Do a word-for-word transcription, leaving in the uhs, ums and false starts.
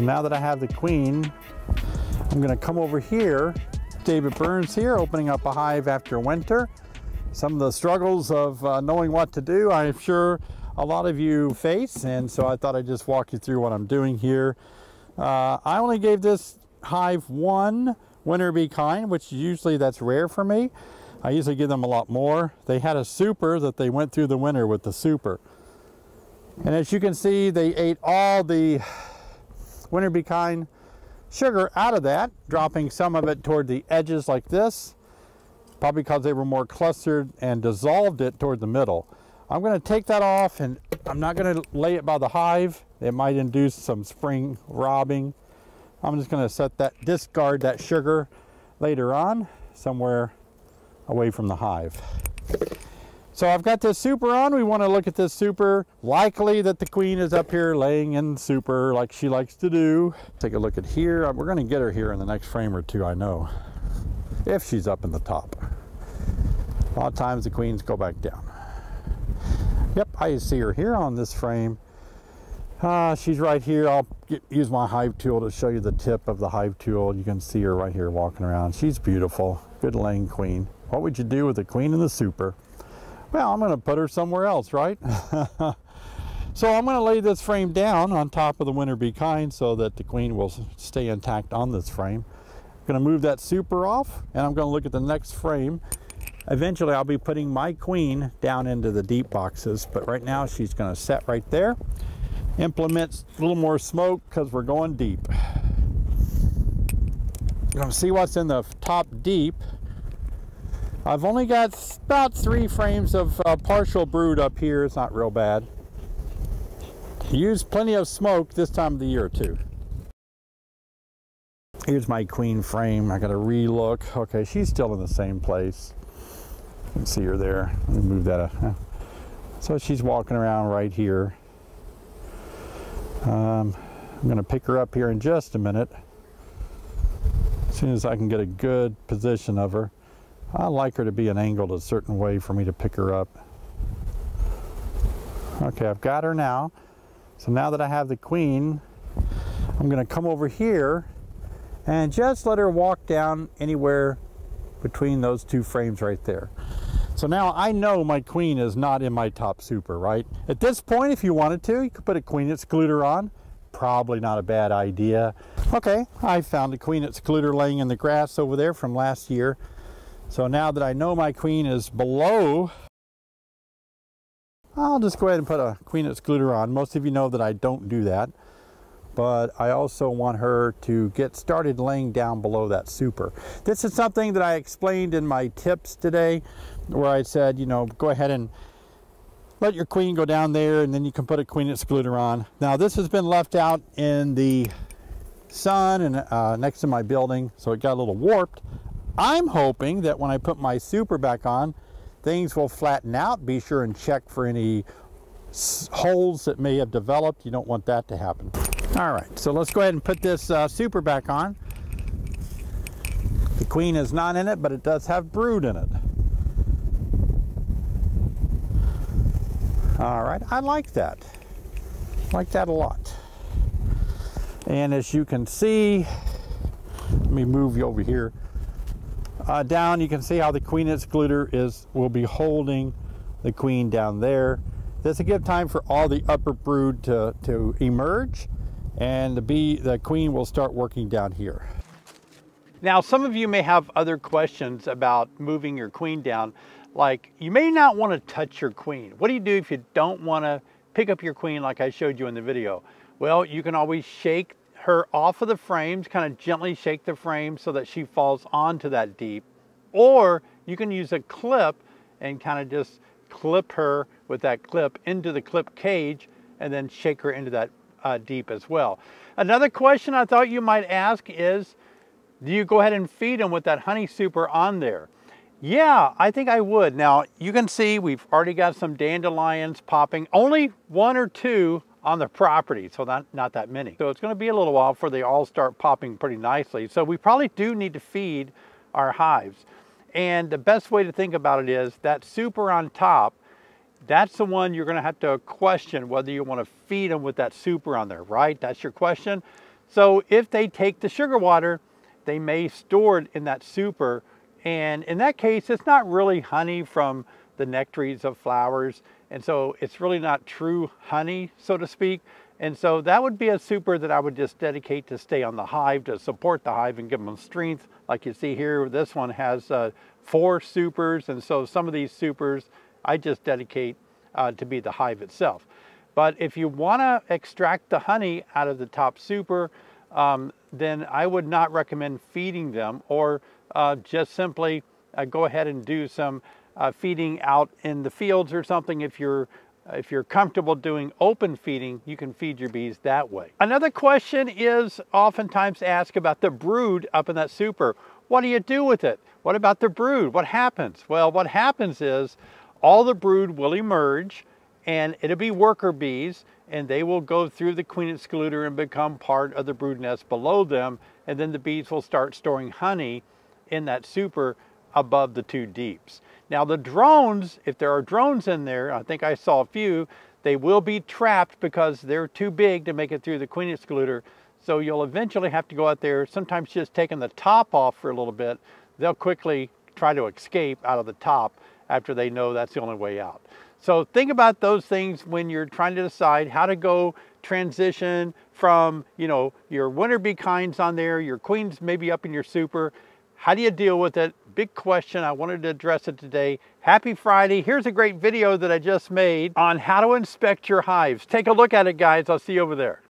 So now that I have the queen, I'm gonna come over here. David Burns here, opening up a hive after winter. Some of the struggles of uh, knowing what to do, I'm sure a lot of you face, and so I thought I'd just walk you through what I'm doing here. Uh, I only gave this hive one Winter Be Kind, which usually that's rare for me. I usually give them a lot more. They had a super that they went through the winter with the super. And as you can see, they ate all the Winter Be Kind sugar out of that, dropping some of it toward the edges like this, probably because they were more clustered and dissolved it toward the middle. I'm going to take that off, and I'm not going to lay it by the hive. It might induce some spring robbing. I'm just going to set that, discard that sugar later on somewhere away from the hive. So I've got this super on. We want to look at this super. Likely that the queen is up here laying in super like she likes to do. Take a look at here. We're going to get her here in the next frame or two, I know, if she's up in the top. A lot of times the queens go back down. Yep, I see her here on this frame. Uh, she's right here. I'll get, use my hive tool to show you the tip of the hive tool. You can see her right here walking around. She's beautiful. Good laying queen. What would you do with a queen in the super? Well, I'm going to put her somewhere else, right? So I'm going to lay this frame down on top of the Winter Be Kind so that the queen will stay intact on this frame. I'm going to move that super off, and I'm going to look at the next frame. Eventually, I'll be putting my queen down into the deep boxes, but right now she's going to set right there. Implement a little more smoke because we're going deep. I'm going to see what's in the top deep. I've only got about three frames of uh, partial brood up here. It's not real bad. Use plenty of smoke this time of the year too. Here's my queen frame. I got to relook. Okay, she's still in the same place. You can see her there. Let me move that up. So she's walking around right here. Um, I'm going to pick her up here in just a minute. As soon as I can get a good position of her. I like her to be an angled a certain way for me to pick her up. Okay, I've got her now. So now that I have the queen, I'm going to come over here and just let her walk down anywhere between those two frames right there. So now I know my queen is not in my top super, right? At this point, if you wanted to, you could put a queen excluder on. Probably not a bad idea. Okay, I found a queen excluder laying in the grass over there from last year. So now that I know my queen is below, I'll just go ahead and put a queen excluder on. Most of you know that I don't do that, but I also want her to get started laying down below that super. This is something that I explained in my tips today, where I said, you know, go ahead and let your queen go down there, and then you can put a queen excluder on. Now this has been left out in the sun and uh, next to my building, so it got a little warped. I'm hoping that when I put my super back on, things will flatten out. Be sure and check for any holes that may have developed. You don't want that to happen. All right, so let's go ahead and put this uh, super back on. The queen is not in it, but it does have brood in it. All right, I like that. I like that a lot. And as you can see, let me move you over here. Uh, down, you can see how the queen excluder is will be holding the queen down there. This will give time for all the upper brood to, to emerge, and the bee, the queen will start working down here. Now, some of you may have other questions about moving your queen down. Like, you may not want to touch your queen. What do you do if you don't want to pick up your queen like I showed you in the video? Well, you can always shake her off of the frames, kind of gently shake the frame so that she falls onto that deep. Or you can use a clip and kind of just clip her with that clip into the clip cage and then shake her into that uh, deep as well. Another question I thought you might ask is, do you go ahead and feed them with that honey super on there? Yeah, I think I would. Now you can see we've already got some dandelions popping, only one or two on the property, so not, not that many. So it's going to be a little while before they all start popping pretty nicely. So we probably do need to feed our hives. And the best way to think about it is that super on top, that's the one you're going to have to question whether you want to feed them with that super on there, right? That's your question. So if they take the sugar water, they may store it in that super. And in that case, it's not really honey from the nectaries of flowers. And so it's really not true honey, so to speak. And so that would be a super that I would just dedicate to stay on the hive, to support the hive and give them strength. Like you see here, this one has uh, four supers. And so some of these supers I just dedicate uh, to be the hive itself. But if you want to extract the honey out of the top super, um, then I would not recommend feeding them, or uh, just simply uh, go ahead and do some uh, feeding out in the fields or something. If you're If you're comfortable doing open feeding, you can feed your bees that way. Another question is oftentimes asked about the brood up in that super. What do you do with it? What about the brood? What happens? Well, what happens is all the brood will emerge, and it'll be worker bees, and they will go through the queen excluder and become part of the brood nest below them, and then the bees will start storing honey in that super above the two deeps. Now the drones, if there are drones in there, I think I saw a few, they will be trapped because they're too big to make it through the queen excluder. So you'll eventually have to go out there, sometimes just taking the top off for a little bit. They'll quickly try to escape out of the top after they know that's the only way out. So think about those things when you're trying to decide how to go transition from, you know, your Winter Be Kinds on there, your queens maybe up in your super. How do you deal with it? Big question. I wanted to address it today. Happy Friday. Here's a great video that I just made on how to inspect your hives. Take a look at it, guys. I'll see you over there.